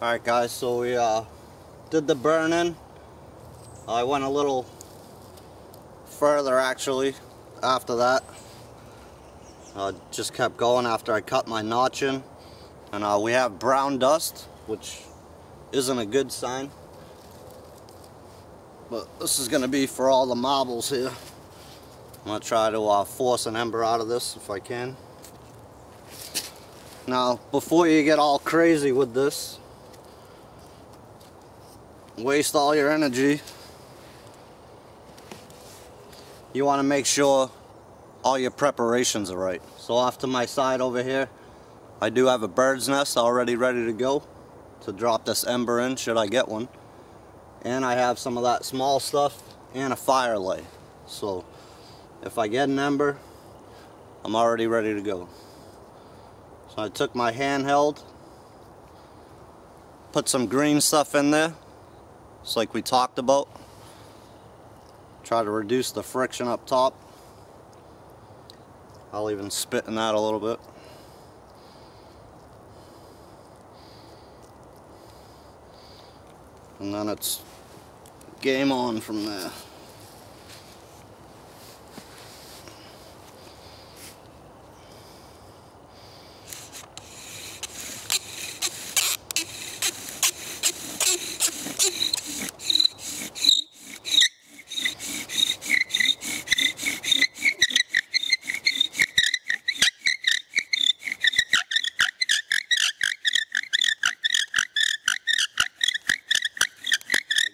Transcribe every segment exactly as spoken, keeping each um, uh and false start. Alright guys, so we uh, did the burn-in. I went a little further actually after that. I just kept going after I cut my notch in. And uh, we have brown dust, which isn't a good sign. But this is going to be for all the marbles here. I'm going to try to uh, force an ember out of this if I can. Now, before you get all crazy with this, waste all your energy, you want to make sure all your preparations are right. So off to my side over here, I do have a bird's nest already ready to go to drop this ember in should I get one, and I have some of that small stuff and a fire light. So if I get an ember, I'm already ready to go. So I took my handheld, put some green stuff in there, just like we talked about. Try to reduce the friction up top. I'll even spit in that a little bit. And then it's game on from there.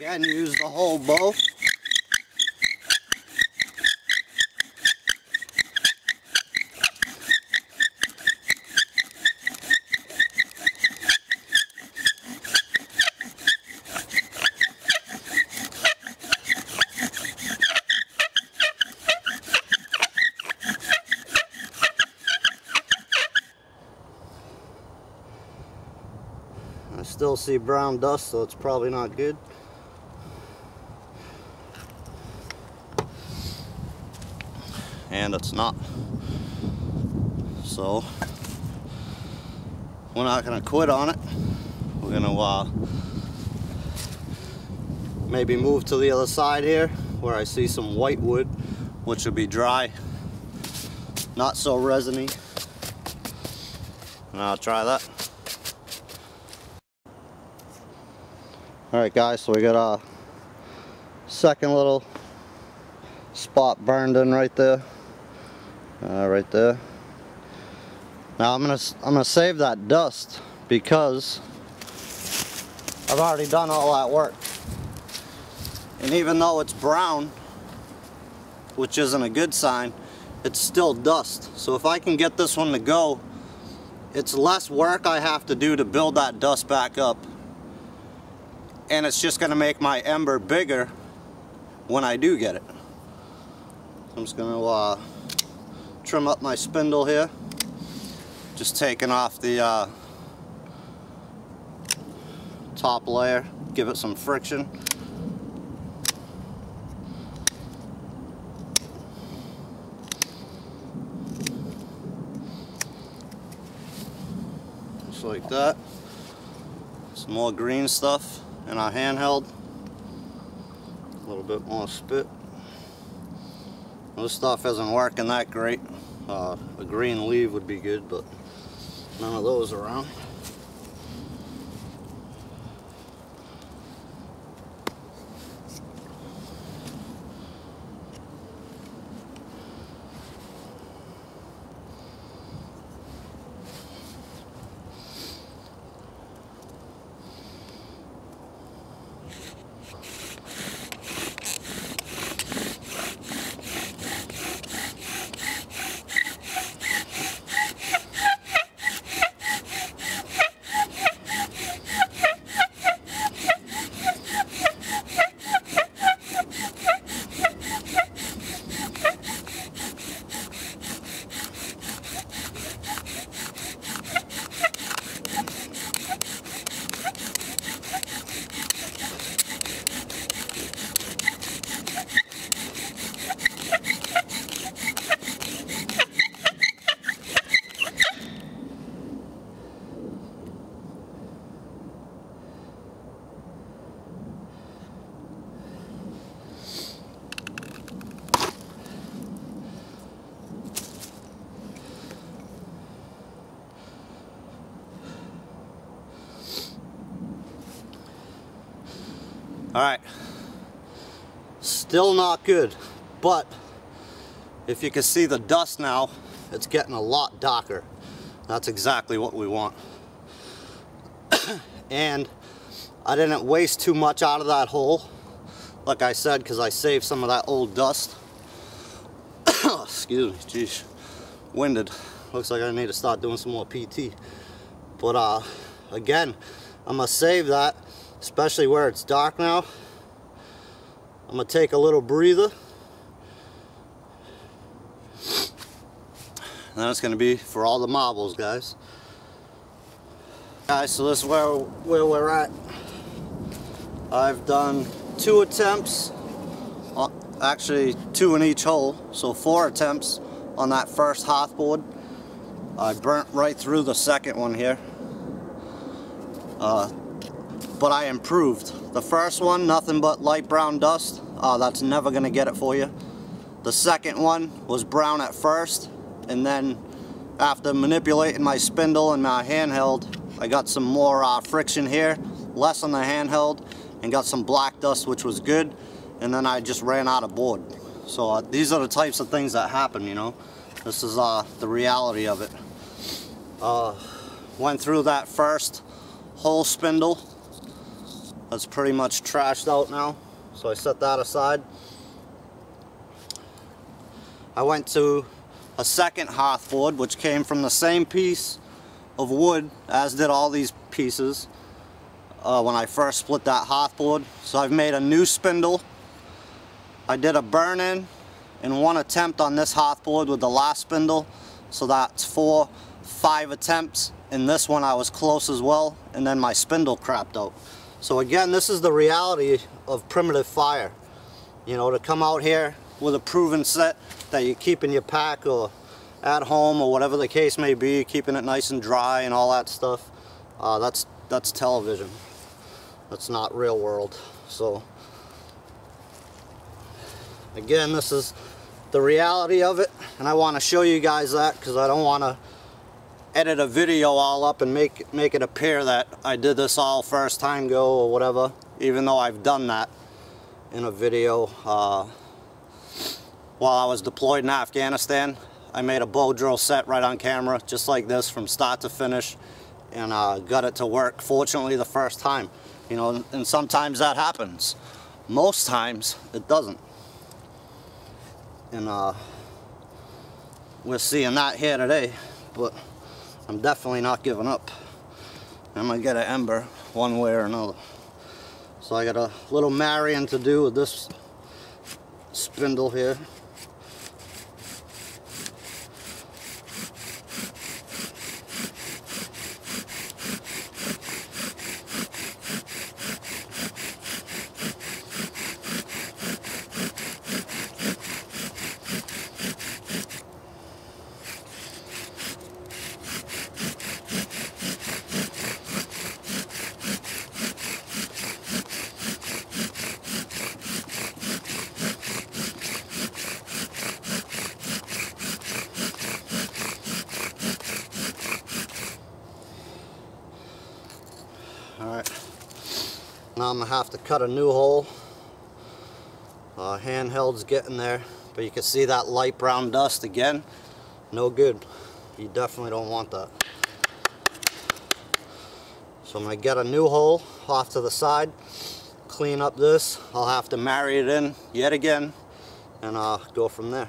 Again, use the whole bow. I still see brown dust, so it's probably not good. And it's not. So we're not gonna quit on it. We're gonna uh, maybe move to the other side here where I see some white wood, which will be dry, not so resiny. And I'll try that. Alright guys, so we got our second little spot burned in right there. Uh, right there. Now I'm gonna I'm gonna save that dust because I've already done all that work. And even though it's brown, which isn't a good sign, it's still dust. So if I can get this one to go, it's less work I have to do to build that dust back up. And it's just gonna make my ember bigger when I do get it. I'm just gonna uh, trim up my spindle here, just taking off the uh, top layer, give it some friction. Just like that. Some more green stuff in our handheld, a little bit more spit. This stuff isn't working that great. Uh, a green leaf would be good, but none of those around. Alright, still not good, but if you can see the dust now, it's getting a lot darker. That's exactly what we want. And I didn't waste too much out of that hole, like I said, because I saved some of that old dust. Excuse me, geez, winded. Looks like I need to start doing some more P T. But uh, again, I'm gonna save that, especially where it's dark now. I'm gonna take a little breather. And that's gonna be for all the marbles, guys. Guys, so this is where, where we're at. I've done two attempts, actually two in each hole, so four attempts on that first half board. I burnt right through the second one here. Uh, but I improved. The first one, nothing but light brown dust. Uh, that's never gonna get it for you. The second one was brown at first, and then after manipulating my spindle and my handheld, I got some more uh, friction here, less on the handheld, and got some black dust, which was good, and then I just ran out of board. So uh, these are the types of things that happen, you know. This is uh, the reality of it. Uh, went through that first whole spindle. That's pretty much trashed out now, so I set that aside. I went to a second half board, which came from the same piece of wood, as did all these pieces uh, when I first split that half board. So I've made a new spindle. I did a burn in and one attempt on this half board with the last spindle, so that's four, five attempts. In this one I was close as well, and then my spindle crapped out. So again, this is the reality of primitive fire. You know, to come out here with a proven set that you keep in your pack or at home or whatever the case may be, keeping it nice and dry and all that stuff, uh, that's that's television. That's not real world. So again, this is the reality of it, and I want to show you guys that because I don't want to edit a video all up and make make it appear that I did this all first time go or whatever, even though I've done that in a video uh, while I was deployed in Afghanistan. I made a bow drill set right on camera, just like this, from start to finish, and uh, got it to work, fortunately, the first time. You know, and sometimes that happens. Most times, it doesn't. And uh, we're seeing that here today, but I'm definitely not giving up. I'm gonna get an ember one way or another. So I got a little marrying to do with this spindle here. Now I'm gonna have to cut a new hole. Uh, handheld's getting there, but you can see that light brown dust again. No good. You definitely don't want that. So I'm gonna get a new hole off to the side, clean up this. I'll have to marry it in yet again, and uh, go from there.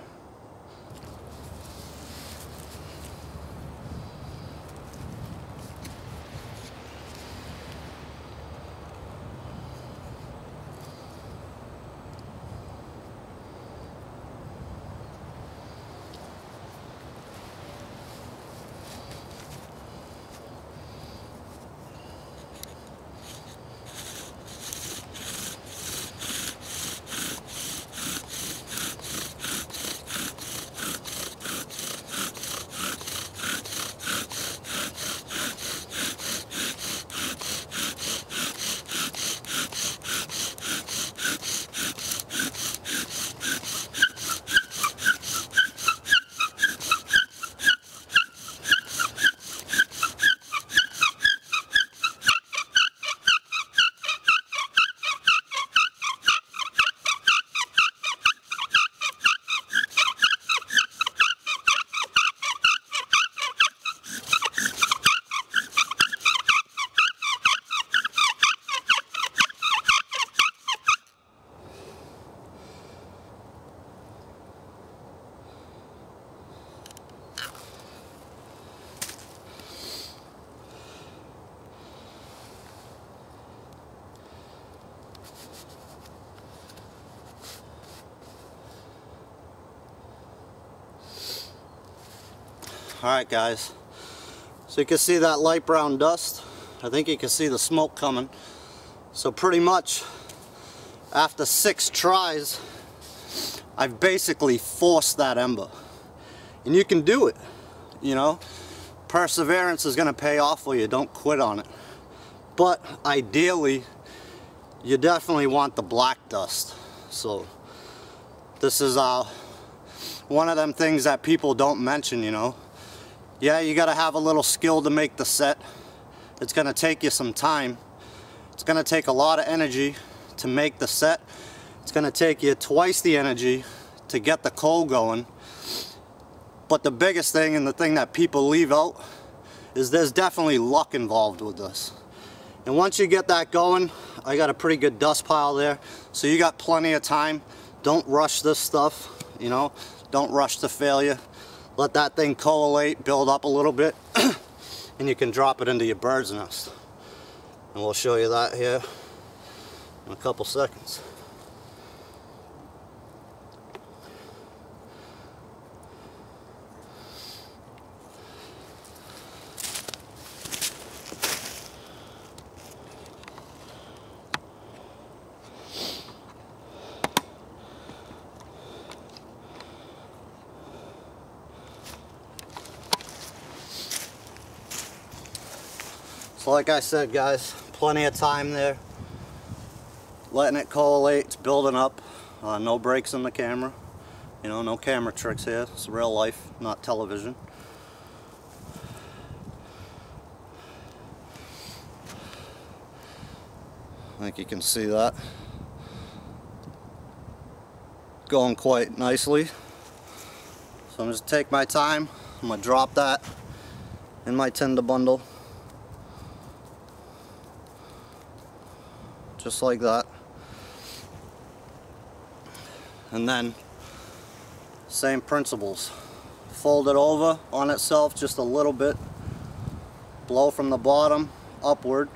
Alright guys, so you can see that light brown dust. I think you can see the smoke coming. So pretty much after six tries, I've basically forced that ember. And you can do it, you know. Perseverance is going to pay off for you. Don't quit on it. But ideally, you definitely want the black dust. So this is uh, one of them things that people don't mention, you know. Yeah, you got to have a little skill to make the set. It's going to take you some time. It's going to take a lot of energy to make the set. It's going to take you twice the energy to get the coal going. But the biggest thing, and the thing that people leave out, is there's definitely luck involved with this. And once you get that going, I got a pretty good dust pile there. So you got plenty of time. Don't rush this stuff, you know. Don't rush to failure. Let that thing collate, build up a little bit, and you can drop it into your bird's nest. And we'll show you that here in a couple seconds. So like I said guys, plenty of time there, letting it collate, it's building up, uh, no breaks in the camera, you know, no camera tricks here, it's real life, not television. I think you can see that, going quite nicely. So I'm just gonna take my time, I'm going to drop that in my tinder bundle. Just like that, and then same principles, fold it over on itself just a little bit, blow from the bottom upward,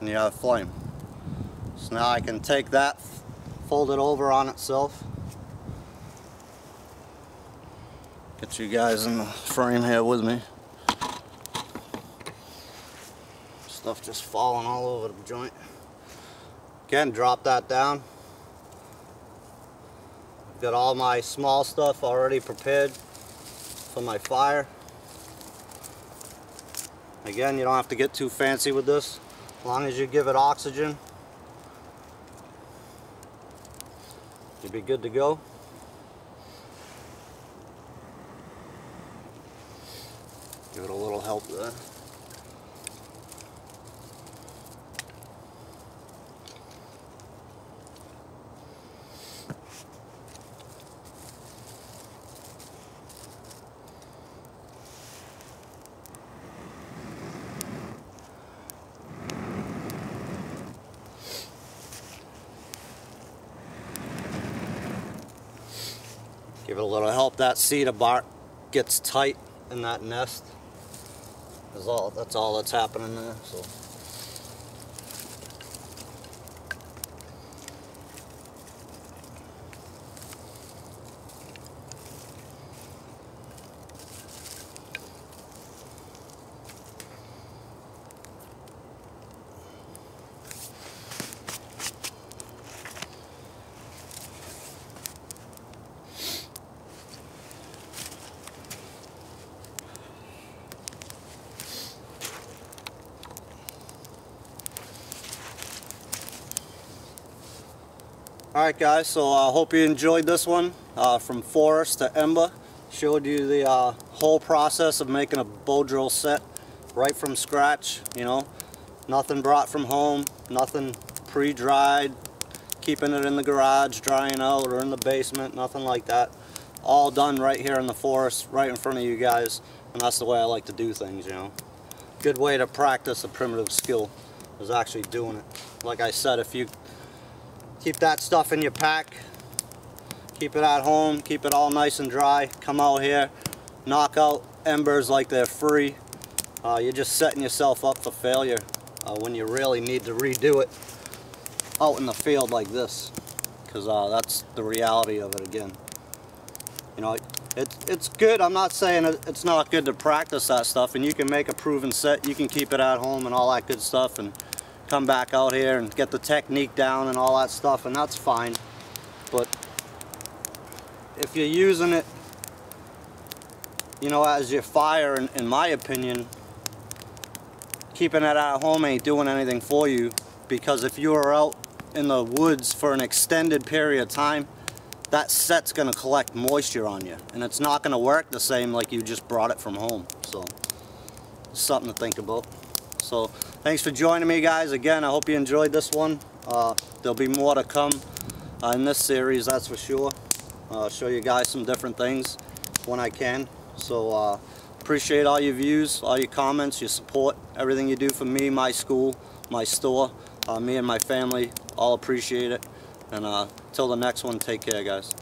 and you have flame. So now I can take that, fold it over on itself. Get you guys in the frame here with me. Stuff just falling all over the joint. Again, drop that down. I've got all my small stuff already prepared for my fire. Again, you don't have to get too fancy with this. As long as you give it oxygen, you'll be good to go. Give it a little help there. Give it a little help. That cedar bark gets tight in that nest. That's all. That's all that's happening there. So. Alright guys, so I uh, hope you enjoyed this one, uh, from forest to ember. Showed you the uh, whole process of making a bowdrill set right from scratch, you know. Nothing brought from home, nothing pre-dried, keeping it in the garage, drying out, or in the basement, nothing like that. All done right here in the forest, right in front of you guys, and that's the way I like to do things, you know. Good way to practice a primitive skill is actually doing it. Like I said, if you keep that stuff in your pack, Keep it at home, keep it all nice and dry. Come out here, knock out embers like they're free. Uh, you're just setting yourself up for failure uh, when you really need to redo it out in the field like this, because uh, that's the reality of it again. You know, it, it's good. I'm not saying it's not good to practice that stuff, and you can make a proven set. You can keep it at home and all that good stuff and come back out here and get the technique down and all that stuff, and that's fine. But if you're using it, you know, as your fire, in, in my opinion, keeping it at home ain't doing anything for you, because if you are out in the woods for an extended period of time, that set's going to collect moisture on you, and it's not going to work the same like you just brought it from home. So, something to think about. So, thanks for joining me, guys. Again, I hope you enjoyed this one. Uh, there'll be more to come uh, in this series, that's for sure. Uh, show you guys some different things when I can. So, uh, appreciate all your views, all your comments, your support, everything you do for me, my school, my store, uh, me and my family. All appreciate it. And uh, till the next one, take care, guys.